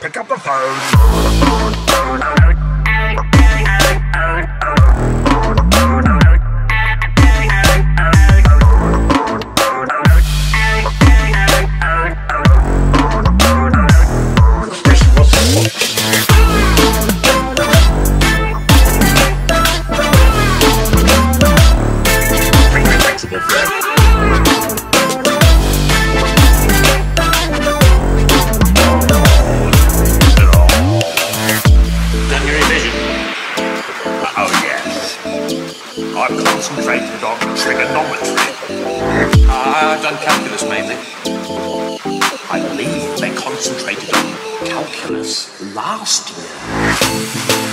Pick up the phone. I'm concentrated on trigonometry. I've done calculus mainly. I believe they concentrated on calculus last year.